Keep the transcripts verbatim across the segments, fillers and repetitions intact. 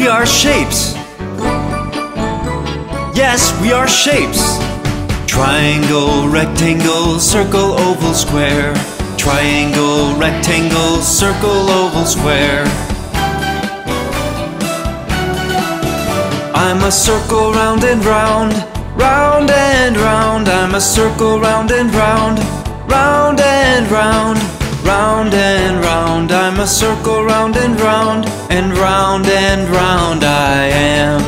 we are shapes. Yes, we are shapes. Triangle, rectangle, circle, oval, square. Triangle, rectangle, circle, oval, square. I'm a circle round and round, round and round. I'm a circle round and round, round and round, round and round. I'm a circle round and round, and round and round I am.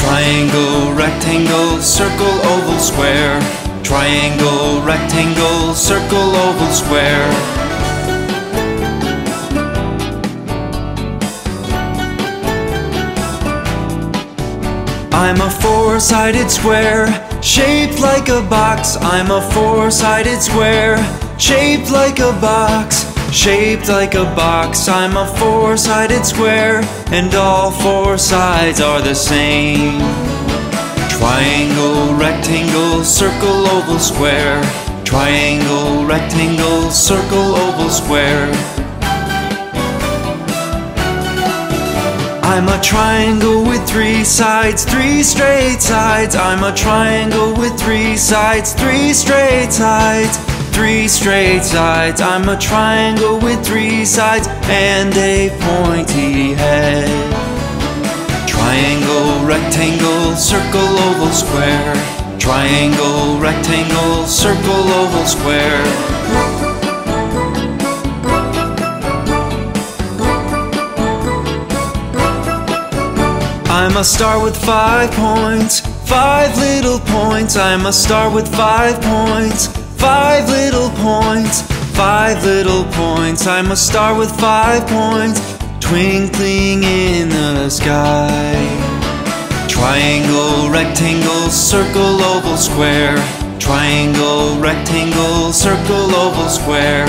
Triangle, rectangle, circle, oval, square. Triangle, rectangle, circle, oval, square. I'm a four-sided square, shaped like a box. I'm a four-sided square, shaped like a box. Shaped like a box, I'm a four-sided square, and all four sides are the same. Triangle, rectangle, circle, oval, square. Triangle, rectangle, circle, oval, square. I'm a triangle with three sides, three straight sides. I'm a triangle with three sides, three straight sides. Three straight sides. I'm a triangle with three sides and a pointy head. Triangle, rectangle, circle, oval, square. Triangle, rectangle, circle, oval, square. I'm a star with five points, five little points. I'm a star with five points, five little points, five little points. I'm a star with five points, twinkling in the sky. Triangle, rectangle, circle, oval, square. Triangle, rectangle, circle, oval, square.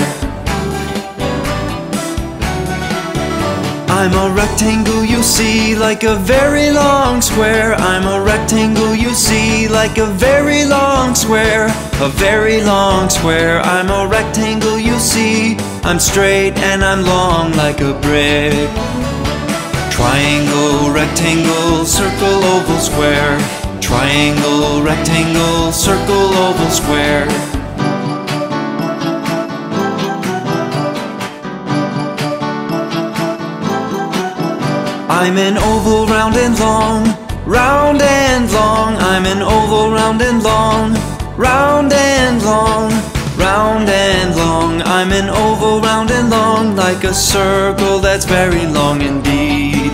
I'm a rectangle you see, like a very long square. I'm a rectangle you see, like a very long square. A very long square. I'm a rectangle you see. I'm straight and I'm long like a brick. Triangle, rectangle, circle, oval, square. Triangle, rectangle, circle, oval, square. I'm an oval round and long, round and long. I'm an oval round and long, round and long, round and long. I'm an oval round and long, like a circle that's very long indeed.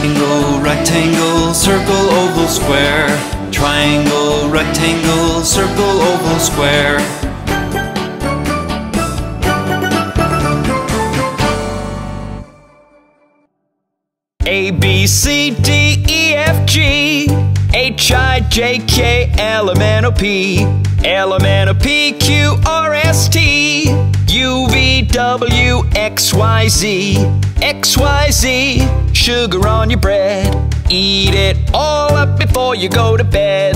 Triangle, rectangle, circle, oval, square. Triangle, rectangle, circle, oval, square. A, B, C, D, E, F, G, H, I, J, K, L, M, N, O, P, L, M, N, O, P, Q, R, S, T, U, V, W, X, Y, Z, X, Y, Z, sugar on your bread, eat it all up before you go to bed.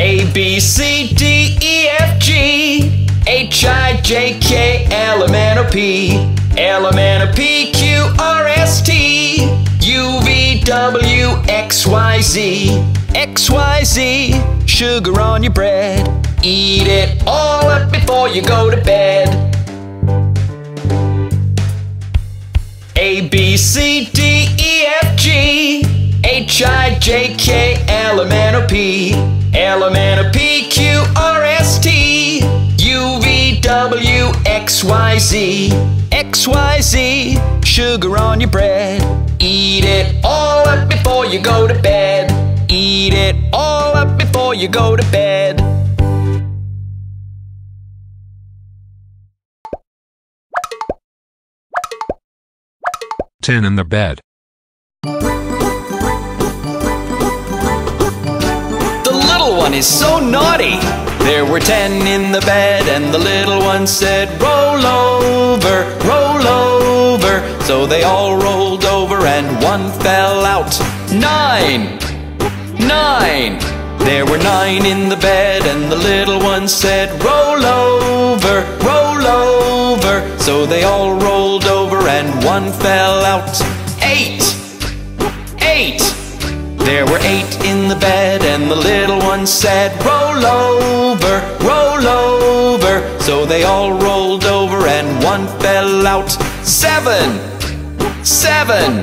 A, B, C, D, E, F, G, H, I, J, K, L, M, N, O, P, L, M, N, O, P, Q, R, S, T, U, V, W, X, Y, Z, X, Y, Z, sugar on your bread, eat it all up before you go to bed. A, B, C, D, E, F, G, H, I, J, K, L, M, N, O, P, L, M, N, O, P, Q, R, S, T, U, V, W, X, Y, Z, X, Y, Z, sugar on your bread, eat it all up before you go to bed, eat it all up before you go to bed. Ten in the bed. The little one is so naughty. There were ten in the bed, and the little one said, roll over, roll over. So they all rolled over and one fell out. Nine, nine. There were nine in the bed, and the little one said, roll over, roll over. So they all rolled over and one fell out. Eight! Eight! There were eight in the bed, and the little one said, roll over, roll over. So they all rolled over and one fell out. Seven! Seven!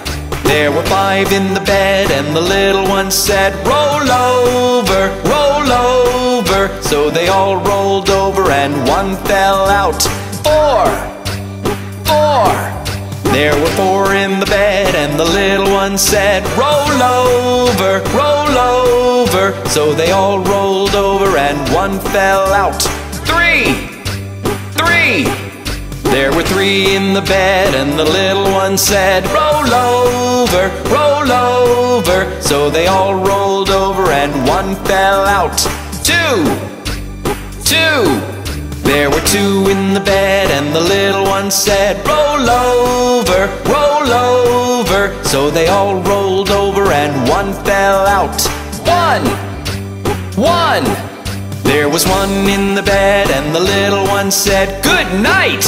There were five in the bed, and the little one said, roll over, roll over. So they all rolled over and one fell out. Four! Four! There were four in the bed, and the little one said, roll over, roll over. So they all rolled over and one fell out. Three! Three! There were three in the bed, and the little one said, roll over, roll over. So they all rolled over and one fell out. Two! Two! There were two in the bed, and the little one said, roll over, roll over. So they all rolled over and one fell out. One! One! There was one in the bed, and the little one said, good night!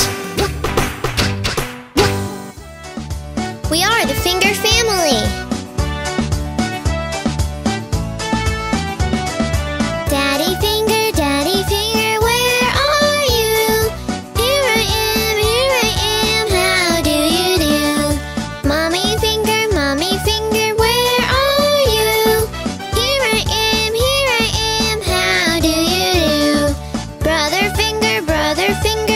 We are the Finger Family! Daddy Finger, Daddy Finger, where are you? Here I am, here I am, how do you do? Mommy Finger, Mommy Finger, where are you? Here I am, here I am, how do you do? Brother Finger, Brother Finger,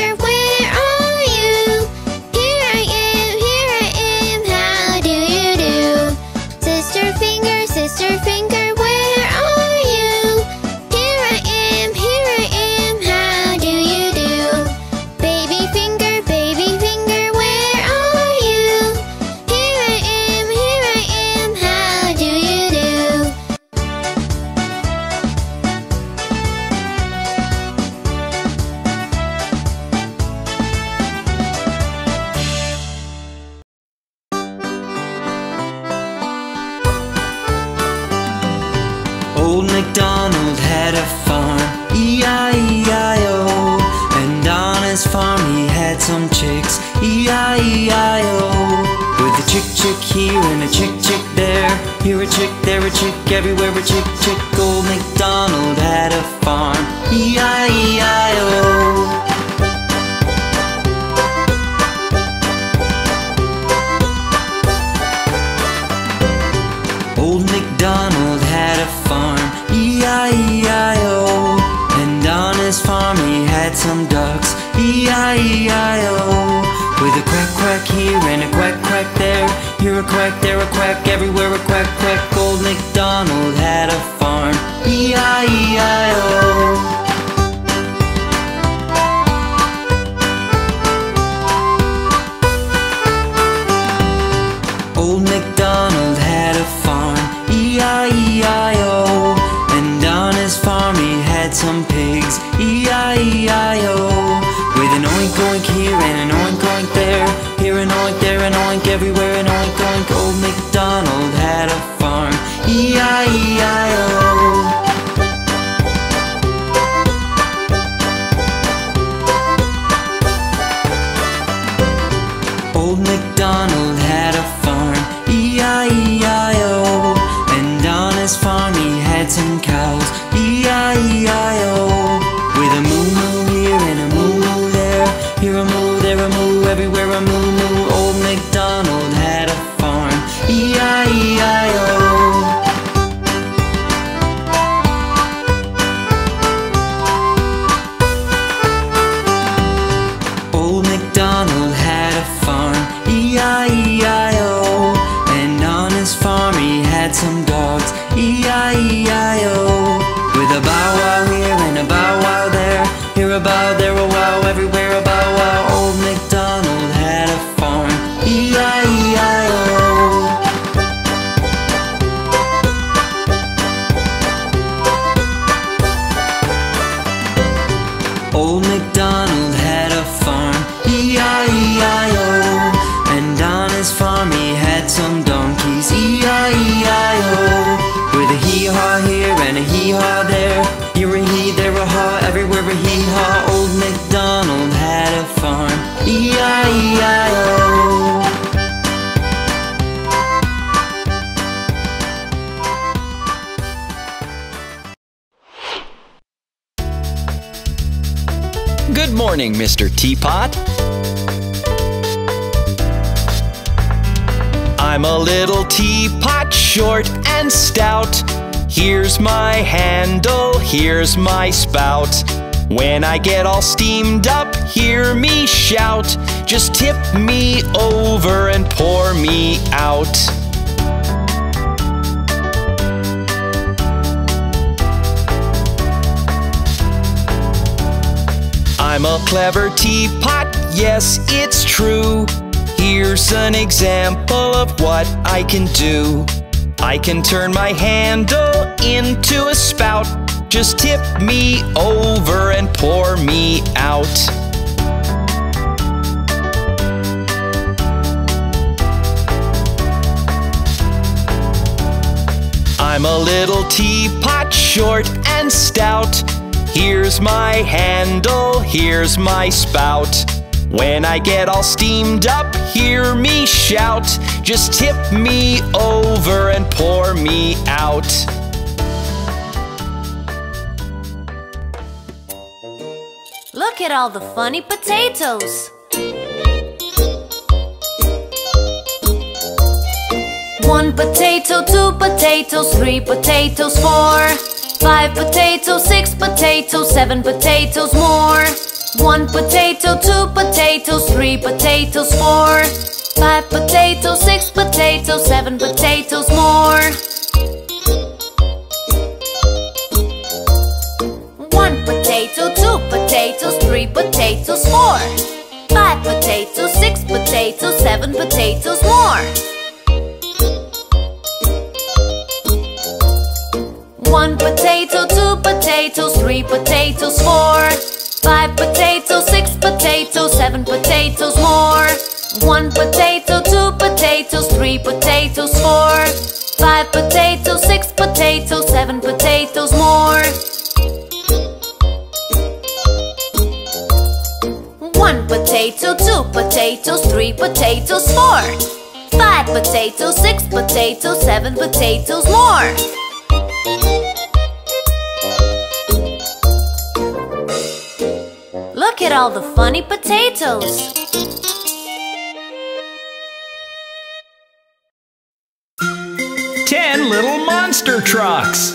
had some donkeys, E I E I O, with a hee-haw here and a hee-haw there, here a he, there a haw, everywhere a hee-haw. Old MacDonald had a farm, E I E I O. Good morning, Mister Teapot. I'm a little teapot, short and stout. Here's my handle, here's my spout. When I get all steamed up, hear me shout. Just tip me over and pour me out. I'm a clever teapot, yes, it's true. Here's an example of what I can do. I can turn my handle into a spout. Just tip me over and pour me out. I'm a little teapot, short and stout. Here's my handle, here's my spout. When I get all steamed up, hear me shout. Just tip me over and pour me out. Look at all the funny potatoes. One potato, two potatoes, three potatoes, four. Five potatoes, six potatoes, seven potatoes more. One potato, two potatoes, three potatoes, four. Five potatoes, six potatoes, seven potatoes more. One potato, two potatoes, three potatoes, four. Five potatoes, six potatoes, seven potatoes more. One potato, two potatoes, three potatoes, four. Five potatoes, six potatoes, seven potatoes more. One potato, two potatoes, three potatoes, four. Five potatoes, six potatoes, seven potatoes more. One potato, two potatoes, three potatoes, four. Five potatoes, six potatoes, seven potatoes more. Look at all the funny potatoes. Ten little monster trucks.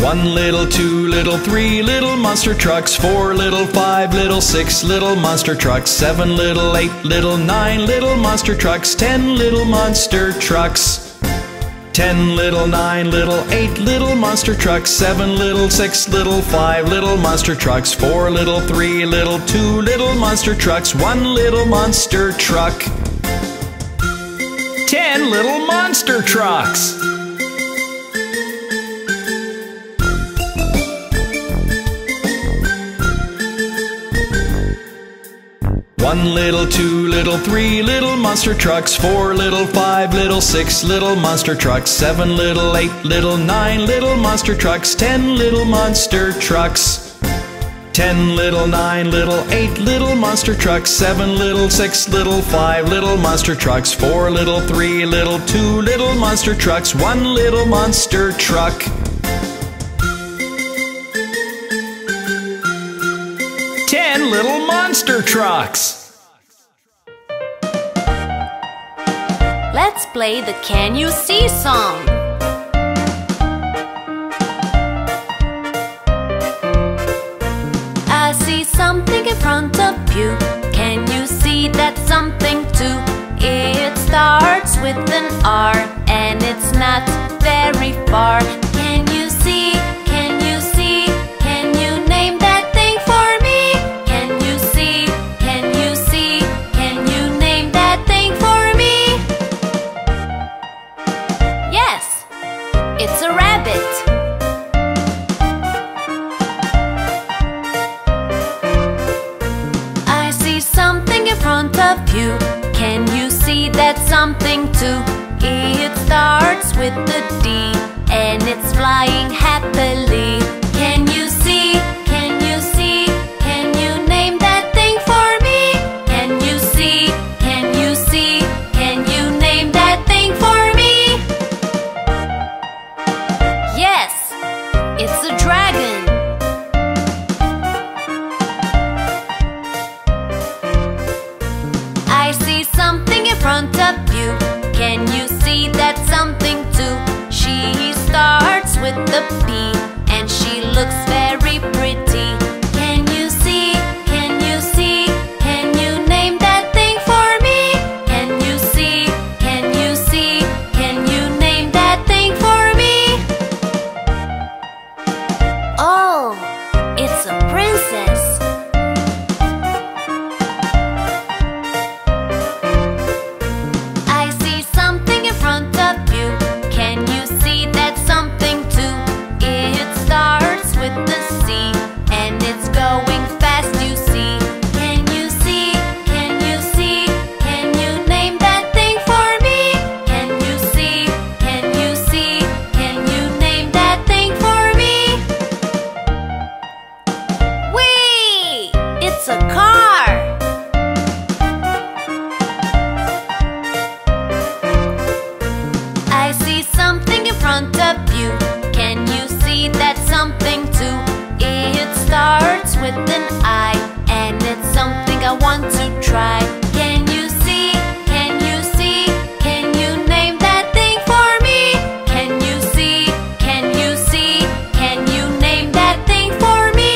One little, two little, three little monster trucks. Four little, five little, six little monster trucks. Seven little, eight little, nine little monster trucks. Ten little monster trucks. Ten little, nine little, eight little monster trucks. Seven little, six little, five little monster trucks. Four little, three little, two little monster trucks. One little monster truck. Ten little monster trucks. One little, two little, three little monster trucks. Four little, five little, six little monster trucks. Seven little, eight little, nine little monster trucks. Ten little monster trucks. Ten little, nine little, eight little monster trucks. Seven little, six little, five little monster trucks. Four little, three little, two little monster trucks. One little monster truck. Ten little monster trucks. Let's play the Can You See song. I see something in front of you. Can you see that something too? It starts with an R and it's not very far. Can you see? Can you see? Can you name that thing for me? Can you see? Can you see? Can you name that thing for me? Yes, it's a rabbit. with the D, and it's flying happily. Can you see? Can you see? Can you name that thing for me? Can you see? Can you see? Can you name that thing for me? Yes, it's a dragon. I see something in front of you. Can you see that something too? She starts with the P and she looks very pretty. Can you see? Can you see? Can you name that thing for me? Can you see? Can you see? Can you name that thing for me? Oh, it's a princess. It's a car! I see something in front of you. Can you see that something too? It starts with an I, and it's something I want to try. Can you see? Can you see? Can you name that thing for me? Can you see? Can you see? Can you name that thing for me?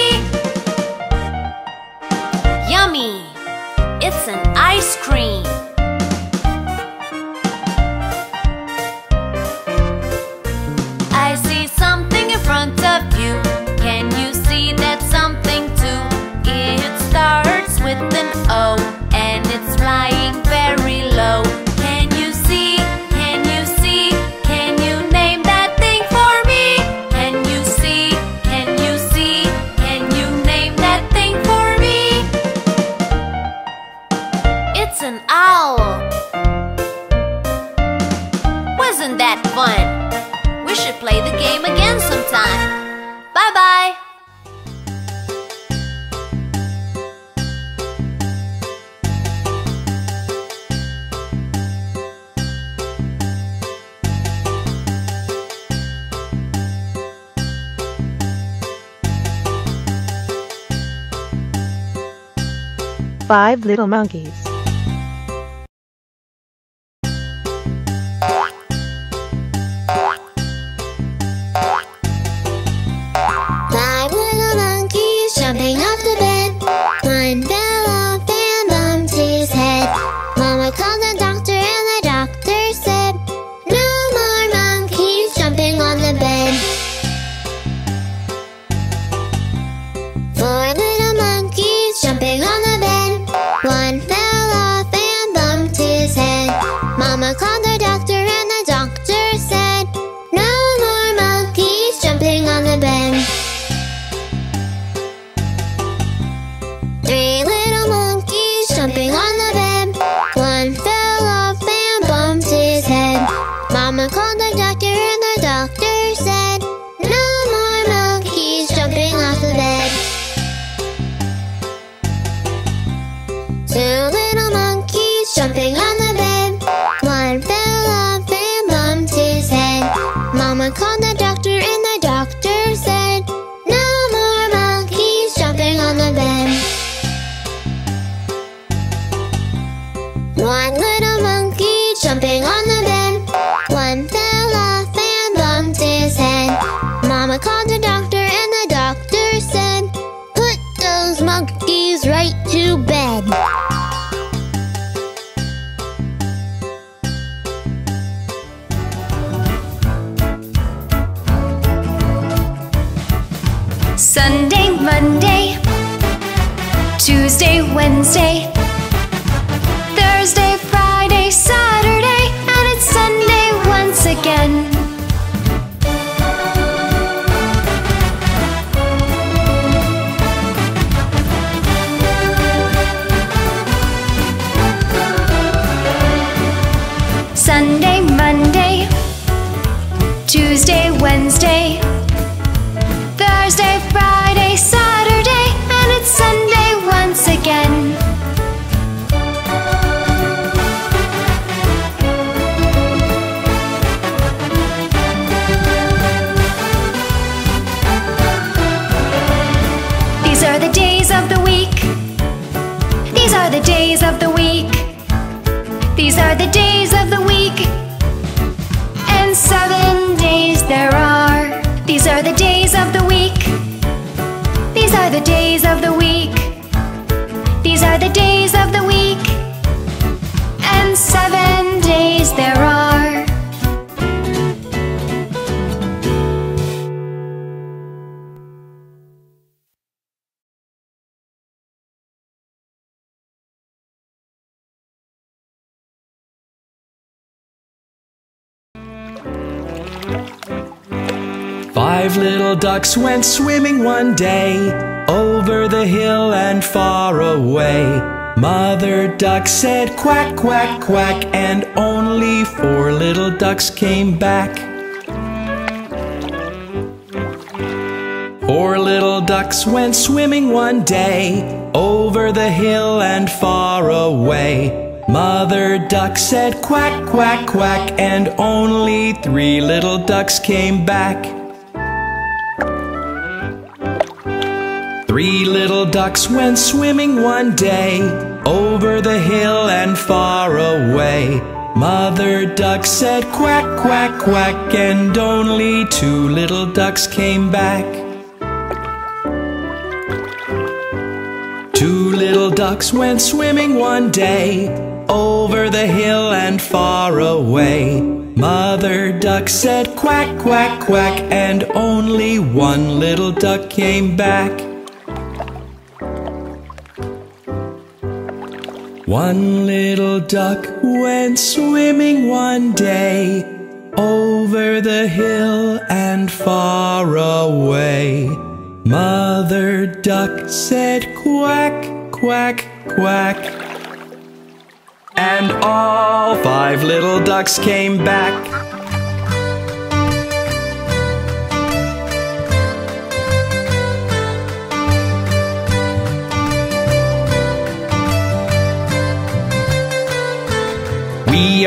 Yummy! It's an ice cream. I see something in front of you. Can you see that something too? It starts with an O and it's flying very low. Can you see? Can you see? Can you name that thing for me? Can you see? Can you see? Can you name that thing for me? It's an owl. Wasn't that fun? We should play the game again sometime. Bye-bye. Five little monkeys. Five little monkeys jumping off the bed. One fell off and bumped his head. Mama called the doctor and the doctor said, "No more monkeys jumping on the bed." Four little monkeys jumping on the bed. One fell off and bumped his head. Mama called the doctor and the doctor said, "No more monkeys jumping on the bed." Three little monkeys jumping on the bed. One fell off and bumped his head. Mama called the doctor and the doctor said, "No more monkeys jumping off the bed." Two little monkeys jumping on the bed. One fell off and bumped his head. Mama called the doctor and the doctor said, "No more monkeys jumping on the bed." One little monkey jumping on the bed. One fell off and bumped his head. Mama called the doctor and the doctor said, "Put those monkeys right to bed." Sunday, Monday, Tuesday, Wednesday, Thursday, Friday, Saturday, and it's Sunday once again. Sunday, Monday, week. These are the days of the week. These are the days of the week. And seven days there are. These are the days of the week. These are the days of the week. These are the days of the week. And seven days there are. Five little ducks went swimming one day, over the hill and far away. Mother duck said quack, quack, quack, and only four little ducks came back. Four little ducks went swimming one day, over the hill and far away. Mother duck said quack, quack, quack, and only three little ducks came back. Three little ducks went swimming one day, over the hill and far away. Mother duck said quack, quack, quack, and only two little ducks came back. Two little ducks went swimming one day, over the hill and far away. Mother duck said quack, quack, quack, and only one little duck came back. One little duck went swimming one day, over the hill and far away. Mother duck said quack, quack, quack, and all five little ducks came back. We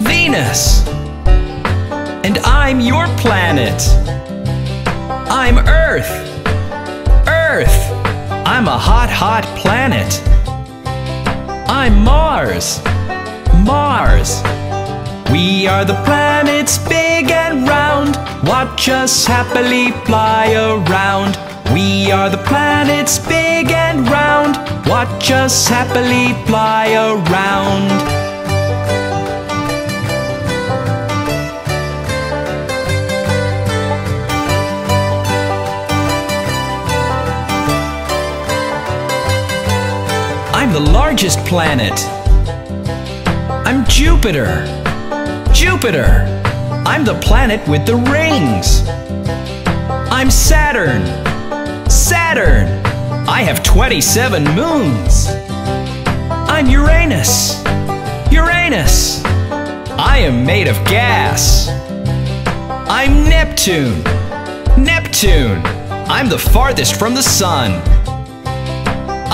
Venus. And I'm your planet. I'm Earth, Earth. I'm a hot, hot planet. I'm Mars, Mars. We are the planets big and round, watch us happily fly around. We are the planets big and round, watch us happily fly around. I'm the largest planet. I'm Jupiter, Jupiter. I'm the planet with the rings. I'm Saturn, Saturn. I have twenty-seven moons. I'm Uranus, Uranus. I am made of gas. I'm Neptune, Neptune. I'm the farthest from the sun.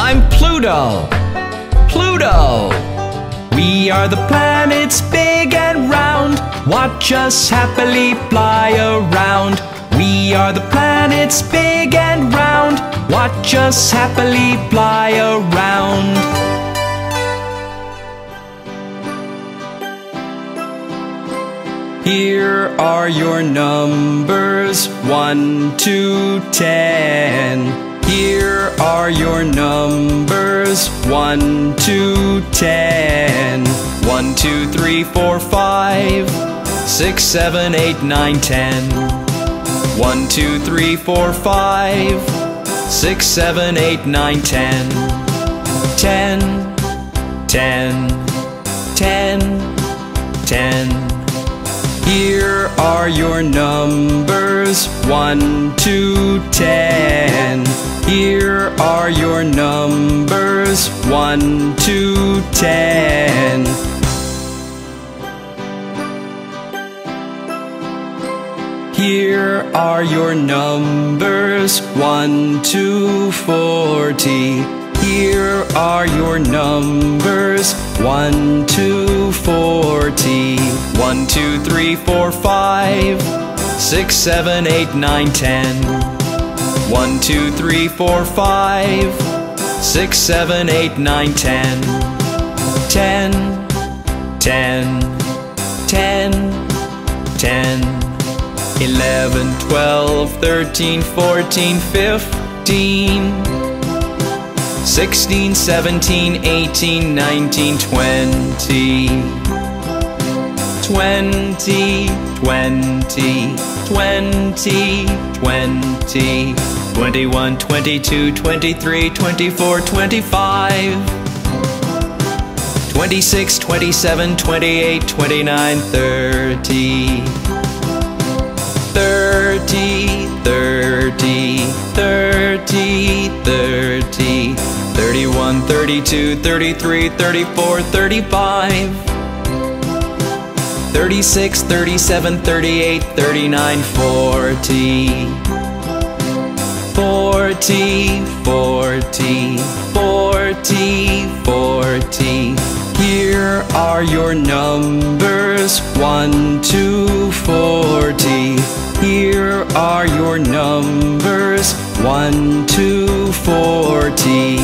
I'm Pluto, Pluto. We are the planets big and round, watch us happily fly around. We are the planets big and round, watch us happily fly around. Here are your numbers, one to ten. Here are your numbers, one to ten. One, two, three, four, five, six, seven, eight, nine, ten. One, two, three, four, five, six, seven, eight, nine, ten. Ten, ten, ten, ten. Here are your numbers, one to ten. Here are your numbers, numbers one to ten. Here are your numbers one to forty. Here are your numbers one to forty. One, two, three, four, five, six, seven, eight, nine, ten. One, two, three, four, five, six, seven, eight, nine, ten. Ten, ten, ten, ten. Eleven, twelve, thirteen, fourteen, fifteen. Sixteen, seventeen, eighteen, nineteen, twenty. Twenty, twenty, twenty, twenty. Twenty-one, twenty-two, twenty-three, twenty-four, twenty-five. Twenty-six, twenty-seven, twenty-eight, twenty-nine, thirty. Thirty, thirty, thirty, thirty. Thirty-one, thirty-two, thirty-three, thirty-four, thirty-five. Thirty-six, thirty-seven, thirty-eight, thirty-nine, forty. Forty, forty, forty, forty. Here are your numbers one to forty. Here are your numbers one to forty.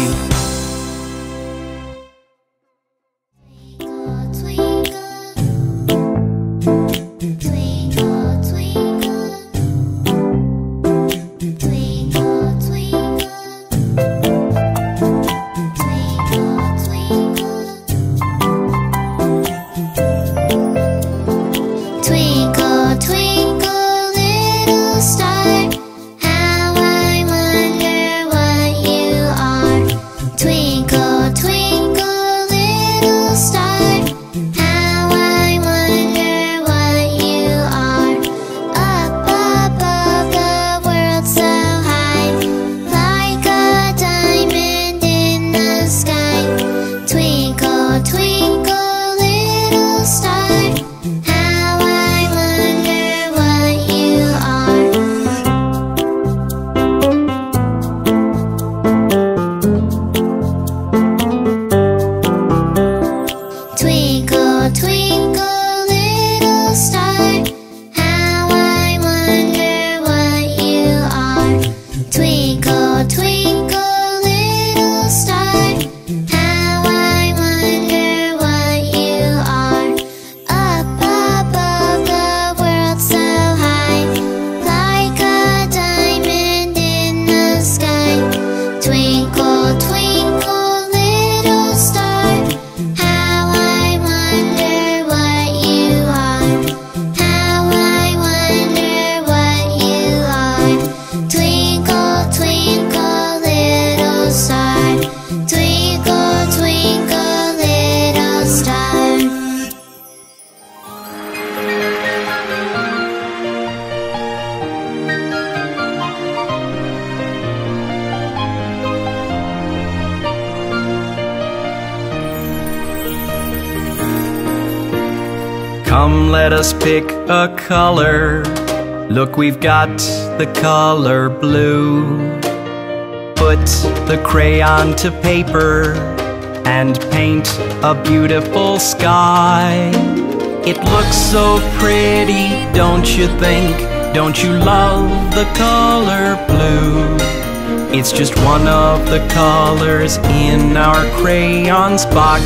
Let us pick a color. Look, we've got the color blue. Put the crayon to paper and paint a beautiful sky. It looks so pretty, don't you think? Don't you love the color blue? It's just one of the colors in our crayons box.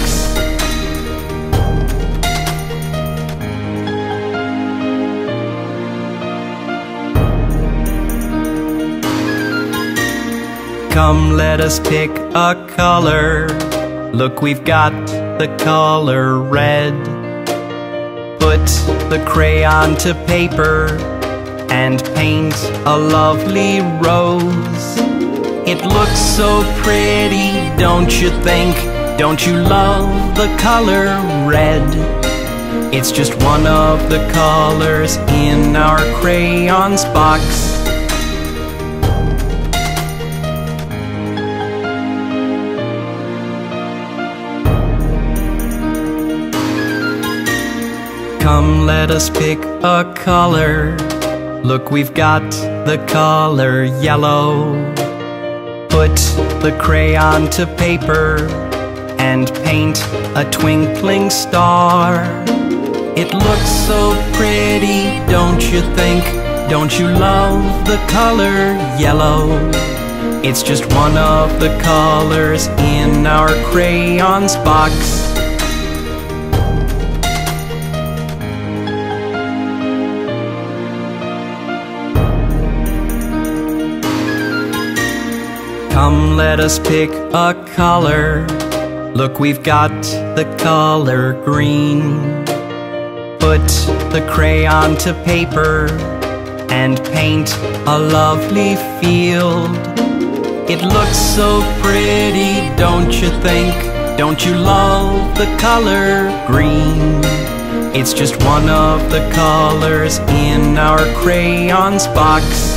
Come, let us pick a color. Look, we've got the color red. Put the crayon to paper and paint a lovely rose. It looks so pretty, don't you think? Don't you love the color red? It's just one of the colors in our crayons box. Come, let us pick a color. Look, we've got the color yellow. Put the crayon to paper and paint a twinkling star. It looks so pretty, don't you think? Don't you love the color yellow? It's just one of the colors in our crayons box. Come, let us pick a color. Look, we've got the color green. Put the crayon to paper and paint a lovely field. It looks so pretty, don't you think? Don't you love the color green? It's just one of the colors in our crayons box.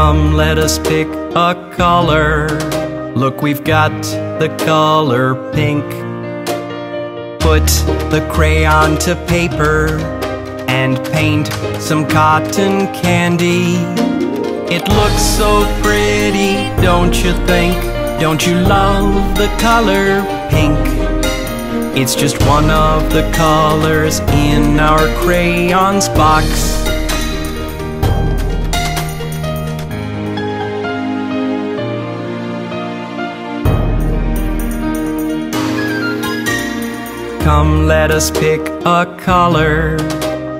Come, let us pick a color. Look, we've got the color pink. Put the crayon to paper and paint some cotton candy. It looks so pretty, don't you think? Don't you love the color pink? It's just one of the colors in our crayons box. Come, let us pick a color.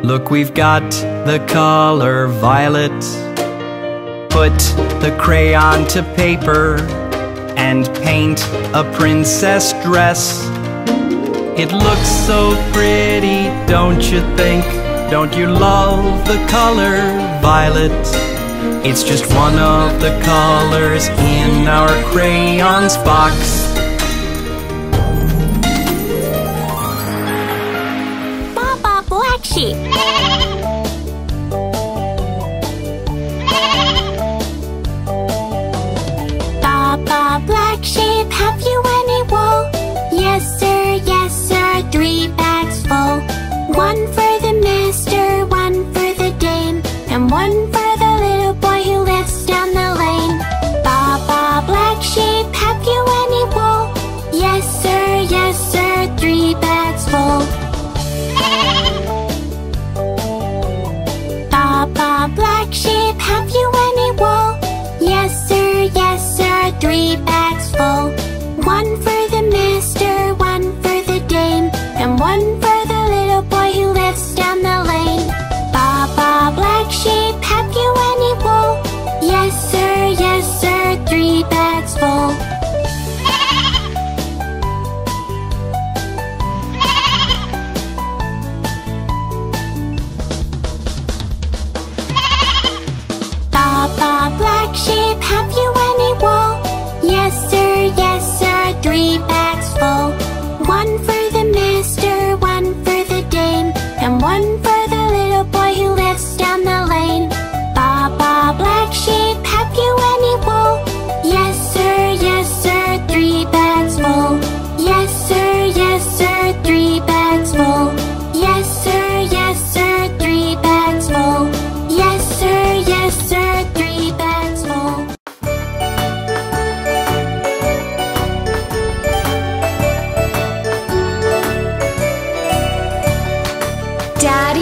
Look, we've got the color violet. Put the crayon to paper and paint a princess dress. It looks so pretty, don't you think? Don't you love the color violet? It's just one of the colors in our crayons box. Baba Black Sheep, have you any wool? Yes sir, yes sir, three bags full. One for the master, one for the dame, and one for the little boy who lives down the lane. Baba Black Sheep, have you any wool? Yes sir, yes sir, three bags full. Baba Black Sheep, have you any wool? Yes sir, yes sir, three bags full. One for the master, one for the dame, and one for the little boy who lives down the lane. Baba Black Sheep, have you any wool? Yes sir, yes sir, three bags full. Baba Black Sheep, have you any wool? Yes sir, yes sir, three bags full. One for the master, one for the dame, and one for the little boy who lives down the lane. Baba Black Sheep, have you any wool? Yes sir, yes sir, three bags full. Yes sir, yes sir, three bags full. Yes sir, yes sir, three bags full. Yes sir, yes sir, three bags full. Dad,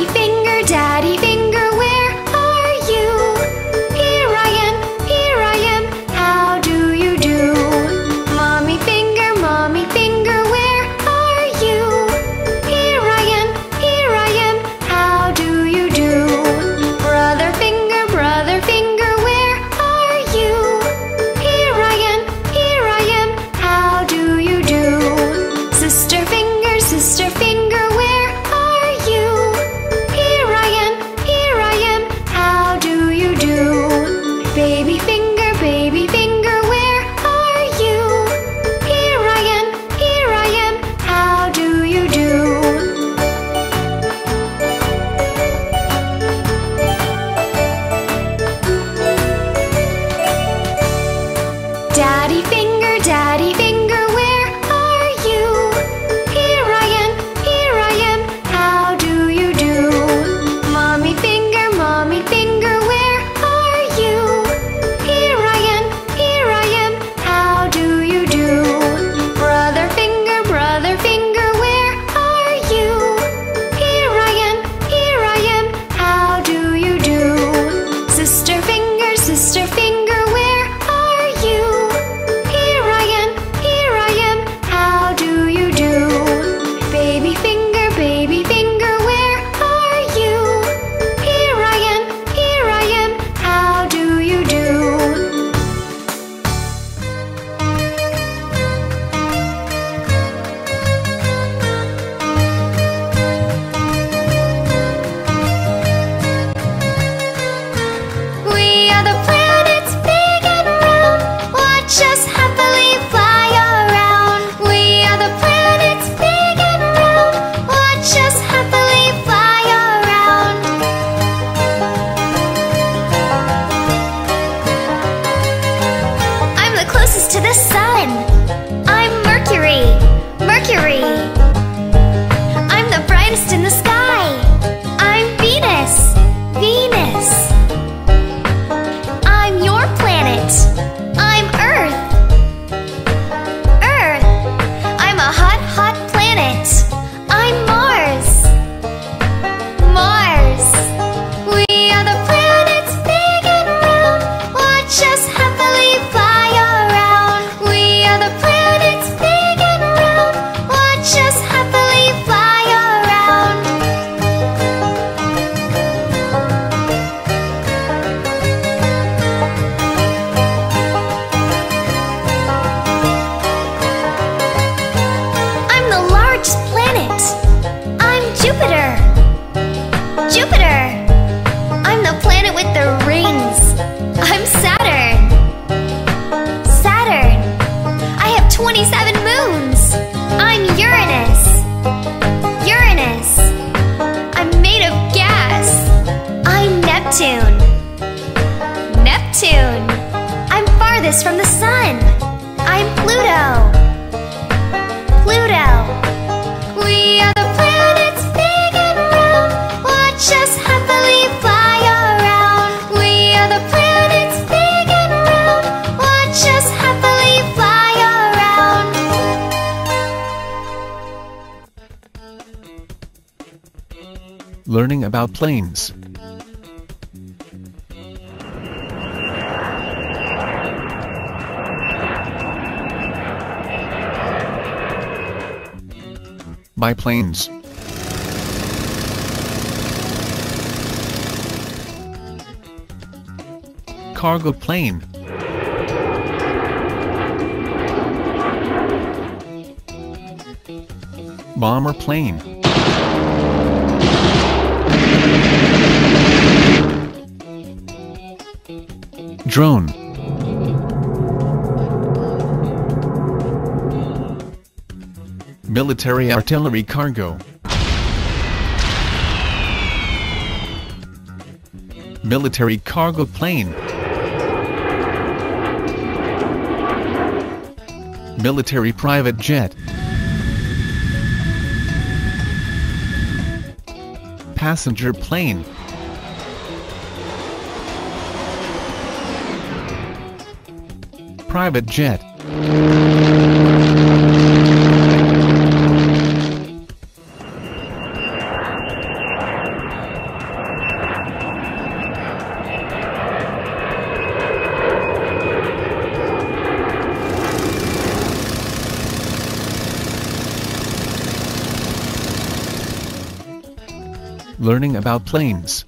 Learning about planes. Biplanes. Cargo plane. Bomber plane. Drone. Military artillery cargo. Military cargo plane. Military private jet. Passenger plane. Private jet. Learning about planes.